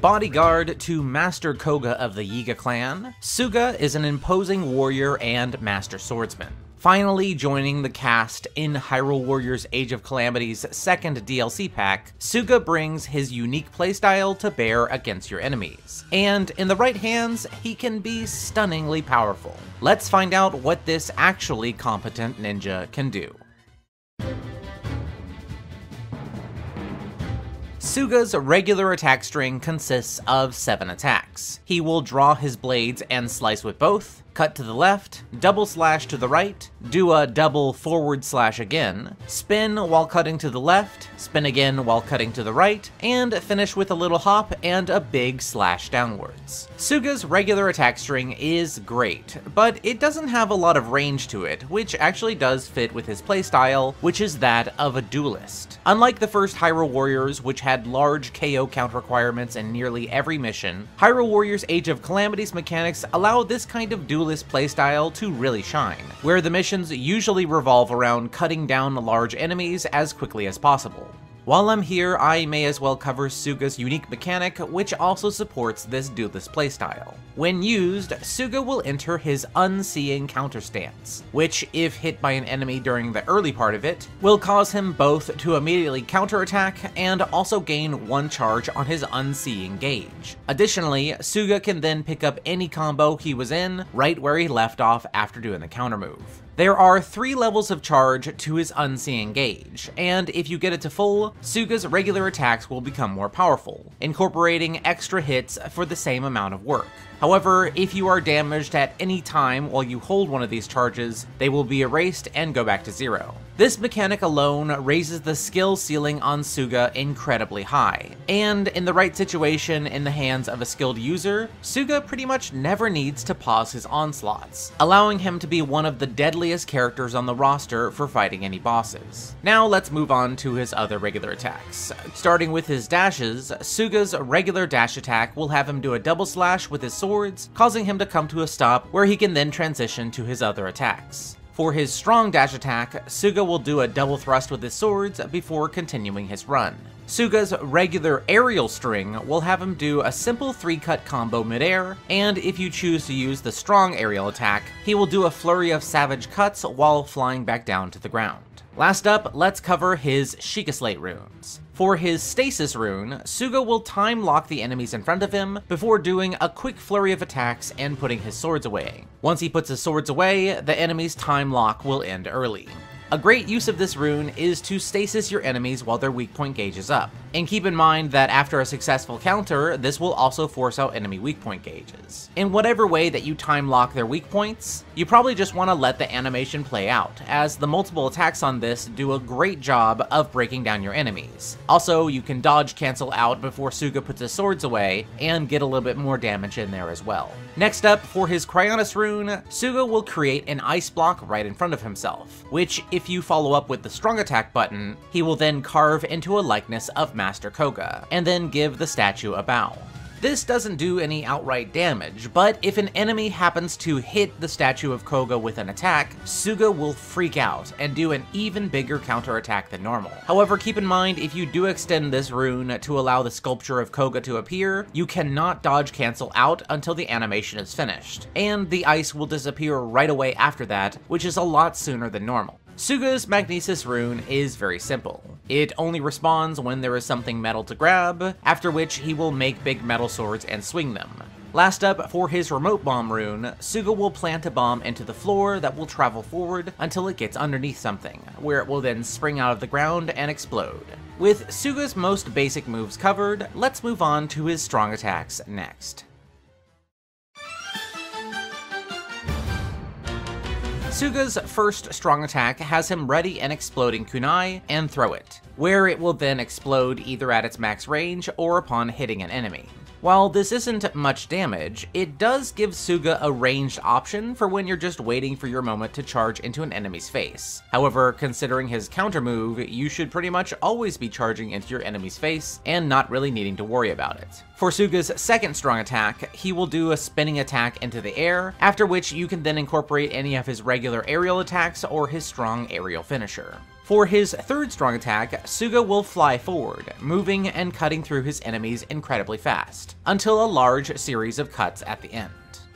Bodyguard to Master Koga of the Yiga Clan, Sooga is an imposing warrior and master swordsman. Finally joining the cast in Hyrule Warriors Age of Calamity's second DLC pack, Sooga brings his unique playstyle to bear against your enemies, and in the right hands, he can be stunningly powerful. Let's find out what this actually competent ninja can do. Sooga's regular attack string consists of 7 attacks. He will draw his blades and slice with both, cut to the left, double slash to the right, do a double forward slash again, spin while cutting to the left, spin again while cutting to the right, and finish with a little hop and a big slash downwards. Sooga's regular attack string is great, but it doesn't have a lot of range to it, which actually does fit with his playstyle, which is that of a duelist. Unlike the first Hyrule Warriors, which had large KO count requirements in nearly every mission, Hyrule Warriors Age of Calamity's mechanics allow this kind of duelist playstyle to really shine, where the missions usually revolve around cutting down large enemies as quickly as possible. While I'm here, I may as well cover Sooga's unique mechanic, which also supports this duelist playstyle. When used, Sooga will enter his Unseeing Counter Stance, which, if hit by an enemy during the early part of it, will cause him both to immediately counterattack and also gain 1 charge on his Unseeing Gauge. Additionally, Sooga can then pick up any combo he was in right where he left off after doing the counter move. There are 3 levels of charge to his Unseeing Gauge, and if you get it to full, Sooga's regular attacks will become more powerful, incorporating extra hits for the same amount of work. However, if you are damaged at any time while you hold one of these charges, they will be erased and go back to 0. This mechanic alone raises the skill ceiling on Sooga incredibly high, and in the right situation in the hands of a skilled user, Sooga pretty much never needs to pause his onslaughts, allowing him to be one of the deadliest characters on the roster for fighting any bosses. Now let's move on to his other regular attacks. Starting with his dashes, Sooga's regular dash attack will have him do a double slash with his swords, causing him to come to a stop where he can then transition to his other attacks. For his strong dash attack, Sooga will do a double thrust with his swords before continuing his run. Sooga's regular aerial string will have him do a simple 3-cut combo midair, and if you choose to use the strong aerial attack, he will do a flurry of savage cuts while flying back down to the ground. Last up, let's cover his Shikaslate runes. For his Stasis rune, Sooga will time lock the enemies in front of him before doing a quick flurry of attacks and putting his swords away. Once he puts his swords away, the enemy's time lock will end early. A great use of this rune is to stasis your enemies while their weak point gauge is up, and keep in mind that after a successful counter, this will also force out enemy weak point gauges. In whatever way that you time lock their weak points, you probably just want to let the animation play out, as the multiple attacks on this do a great job of breaking down your enemies. Also, you can dodge cancel out before Sooga puts his swords away, and get a little bit more damage in there as well. Next up, for his Cryonis rune, Sooga will create an ice block right in front of himself, which if you follow up with the strong attack button, he will then carve into a likeness of Master Koga, and then give the statue a bow. This doesn't do any outright damage, but if an enemy happens to hit the statue of Koga with an attack, Sooga will freak out and do an even bigger counterattack than normal. However, keep in mind, if you do extend this rune to allow the sculpture of Koga to appear, you cannot dodge cancel out until the animation is finished, and the ice will disappear right away after that, which is a lot sooner than normal. Sooga's Magnesis rune is very simple. It only responds when there is something metal to grab, after which he will make big metal swords and swing them. Last up, for his Remote Bomb rune, Sooga will plant a bomb into the floor that will travel forward until it gets underneath something, where it will then spring out of the ground and explode. With Sooga's most basic moves covered, let's move on to his strong attacks next. Sooga's first strong attack has him ready an exploding kunai and throw it, where it will then explode either at its max range or upon hitting an enemy. While this isn't much damage, it does give Sooga a ranged option for when you're just waiting for your moment to charge into an enemy's face. However, considering his counter move, you should pretty much always be charging into your enemy's face and not really needing to worry about it. For Sooga's second strong attack, he will do a spinning attack into the air, after which you can then incorporate any of his regular aerial attacks or his strong aerial finisher. For his third strong attack, Sooga will fly forward, moving and cutting through his enemies incredibly fast, until a large series of cuts at the end.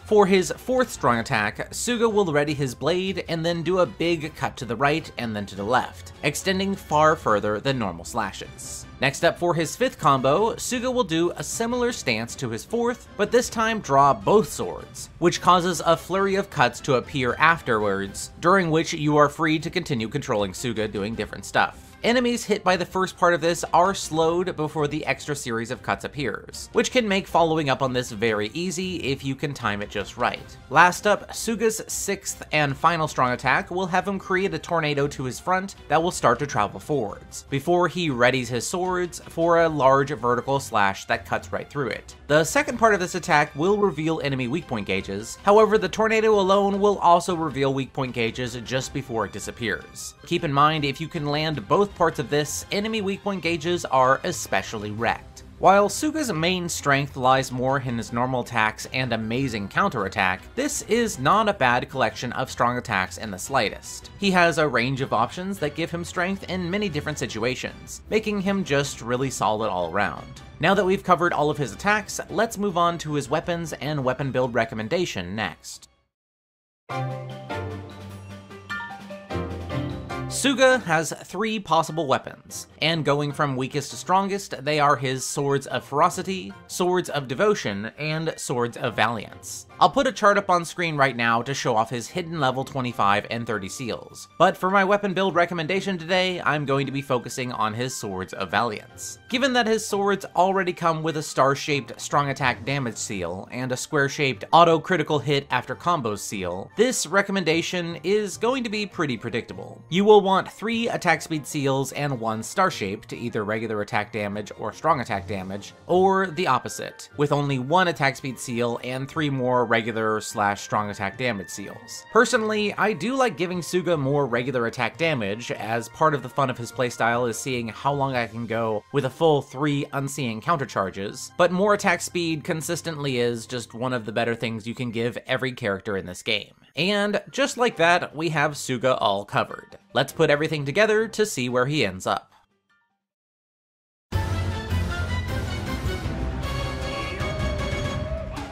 For his fourth strong attack, Sooga will ready his blade and then do a big cut to the right and then to the left, extending far further than normal slashes. Next up, for his fifth combo, Sooga will do a similar stance to his fourth, but this time draw both swords, which causes a flurry of cuts to appear afterwards, during which you are free to continue controlling Sooga doing different stuff. Enemies hit by the first part of this are slowed before the extra series of cuts appears, which can make following up on this very easy if you can time it just right. Last up, Sooga's sixth and final strong attack will have him create a tornado to his front that will start to travel forwards, before he readies his sword for a large vertical slash that cuts right through it. The second part of this attack will reveal enemy weak point gauges, however the tornado alone will also reveal weak point gauges just before it disappears. Keep in mind, if you can land both parts of this, enemy weak point gauges are especially wrecked. While Sooga's main strength lies more in his normal attacks and amazing counterattack, this is not a bad collection of strong attacks in the slightest. He has a range of options that give him strength in many different situations, making him just really solid all around. Now that we've covered all of his attacks, let's move on to his weapons and weapon build recommendation next. Sooga has three possible weapons, and going from weakest to strongest, they are his Swords of Ferocity, Swords of Devotion, and Swords of Valiance. I'll put a chart up on screen right now to show off his hidden level 25 and 30 seals, but for my weapon build recommendation today, I'm going to be focusing on his Swords of Valiance. Given that his swords already come with a star-shaped strong attack damage seal and a square-shaped auto-critical hit after combo seal, this recommendation is going to be pretty predictable. You will want 3 attack speed seals and 1 star shape to either regular attack damage or strong attack damage, or the opposite, with only 1 attack speed seal and 3 more regular slash strong attack damage seals. Personally, I do like giving Sooga more regular attack damage, as part of the fun of his playstyle is seeing how long I can go with a full 3 unseeing counter charges, but more attack speed consistently is just one of the better things you can give every character in this game. And just like that, we have Sooga all covered. Let's put everything together to see where he ends up.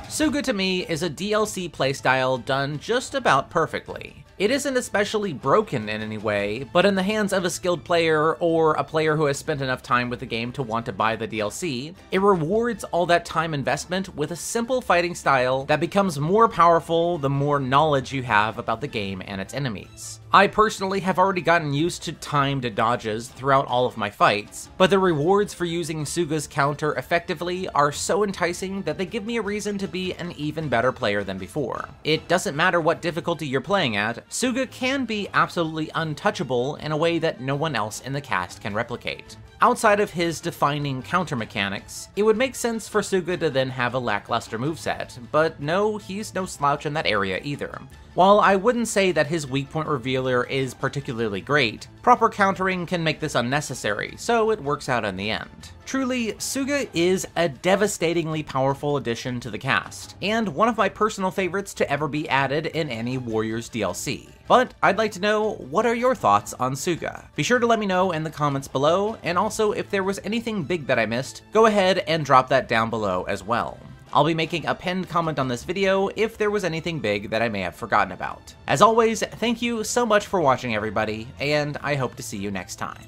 Sooga to me is a DLC playstyle done just about perfectly. It isn't especially broken in any way, but in the hands of a skilled player or a player who has spent enough time with the game to want to buy the DLC, it rewards all that time investment with a simple fighting style that becomes more powerful the more knowledge you have about the game and its enemies. I personally have already gotten used to timed dodges throughout all of my fights, but the rewards for using Sooga's counter effectively are so enticing that they give me a reason to be an even better player than before. It doesn't matter what difficulty you're playing at, Sooga can be absolutely untouchable in a way that no one else in the cast can replicate. Outside of his defining counter mechanics, it would make sense for Sooga to then have a lackluster moveset, but no, he's no slouch in that area either. While I wouldn't say that his weak point revealer is particularly great, proper countering can make this unnecessary, so it works out in the end. Truly, Sooga is a devastatingly powerful addition to the cast, and one of my personal favorites to ever be added in any Warriors DLC. But I'd like to know, what are your thoughts on Sooga? Be sure to let me know in the comments below, and also if there was anything big that I missed, go ahead and drop that down below as well. I'll be making a pinned comment on this video if there was anything big that I may have forgotten about. As always, thank you so much for watching everybody, and I hope to see you next time.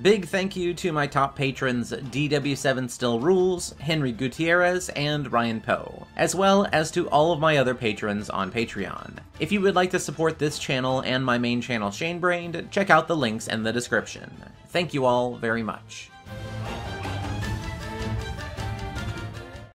Big thank you to my top patrons DW7StillRules, Henry Gutierrez, and Ryan Poe, as well as to all of my other patrons on Patreon. If you would like to support this channel and my main channel Shanebrained, check out the links in the description. Thank you all very much.